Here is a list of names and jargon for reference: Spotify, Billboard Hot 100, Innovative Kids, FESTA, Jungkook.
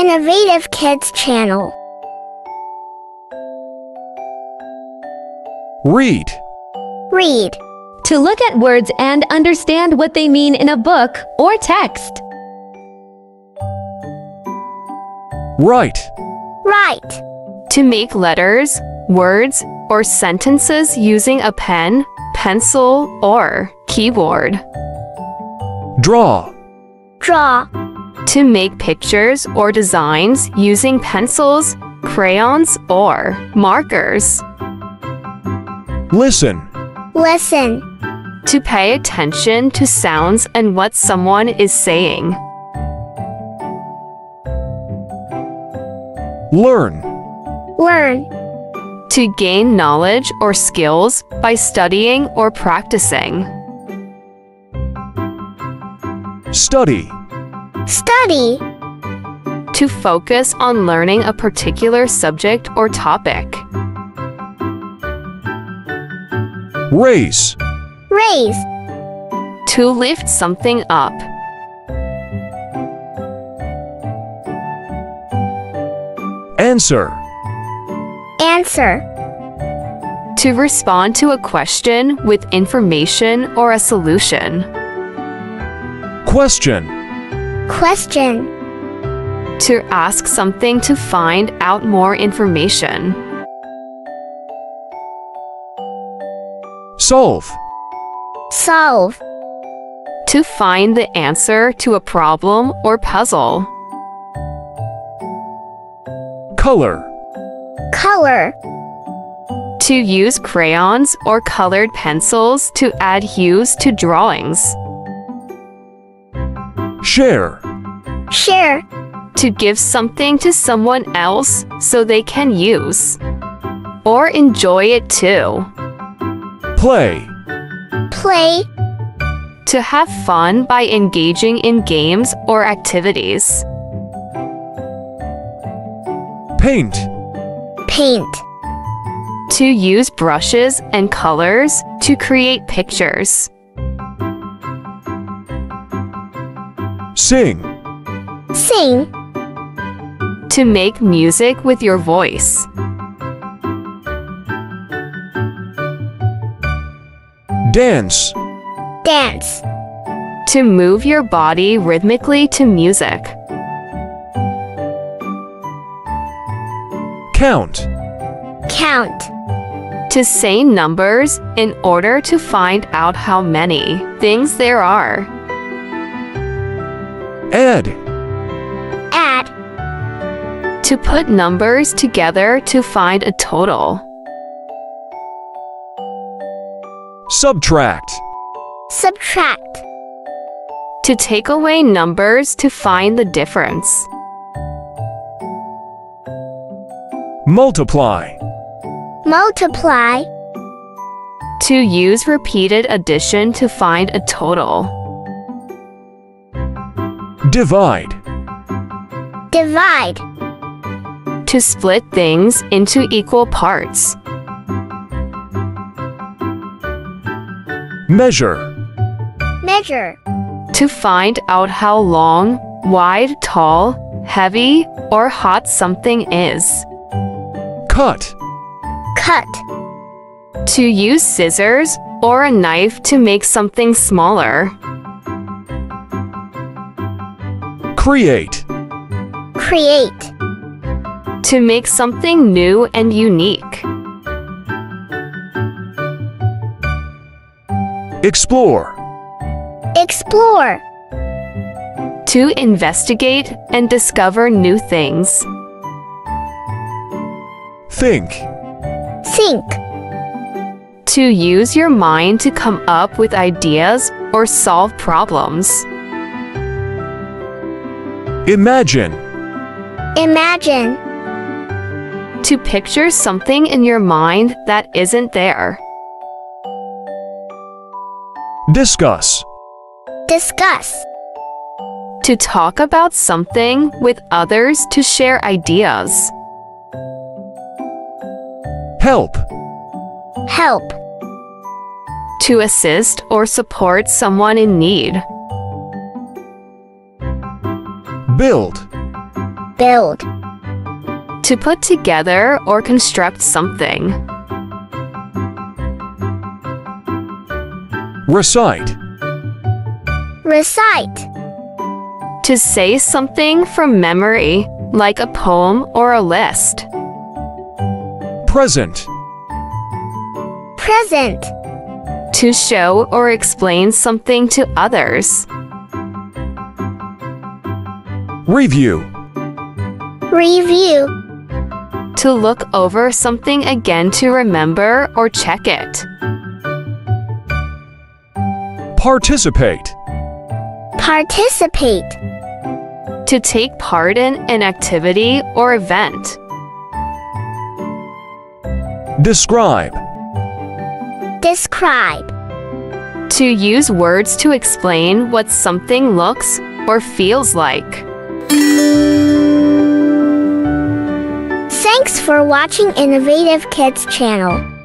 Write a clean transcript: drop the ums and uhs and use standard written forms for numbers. Innovative Kids channel. Read. Read. To look at words and understand what they mean in a book or text. Write. Write. To make letters, words, or sentences using a pen, pencil, or keyboard. Draw. Draw. To make pictures or designs using pencils, crayons, or markers. Listen. Listen. To pay attention to sounds and what someone is saying. Learn. Learn. To gain knowledge or skills by studying or practicing. Study. Study. To focus on learning a particular subject or topic. Raise. Raise. To lift something up. Answer. Answer. To respond to a question with information or a solution. Question. Question. To ask something to find out more information. Solve. Solve. To find the answer to a problem or puzzle. Color. Color. To use crayons or colored pencils to add hues to drawings. Share. Share. To give something to someone else so they can use or enjoy it too. Play. Play. To have fun by engaging in games or activities. Paint. Paint. To use brushes and colors to create pictures. Sing. Sing. To make music with your voice. Dance. Dance. To move your body rhythmically to music. Count. Count. To say numbers in order to find out how many things there are. Add. Add. To put numbers together to find a total. Subtract. Subtract. To take away numbers to find the difference. Multiply. Multiply. To use repeated addition to find a total. Divide. Divide. To split things into equal parts. Measure. Measure. To find out how long, wide, tall, heavy, or hot something is. Cut. Cut. To use scissors or a knife to make something smaller. Create. Create. To make something new and unique. Explore. Explore. To investigate and discover new things. Think. Think. To use your mind to come up with ideas or solve problems. Imagine. Imagine. To picture something in your mind that isn't there. Discuss. Discuss. To talk about something with others to share ideas. Help. Help. To assist or support someone in need. Build. build. To put together or construct something. Recite. Recite. To say something from memory, like a poem or a list. Present. Present. To show or explain something to others. Review. Review. To look over something again to remember or check it. Participate. Participate. To take part in an activity or event. Describe. Describe. To use words to explain what something looks or feels like. Thanks for watching Innovative Kids channel.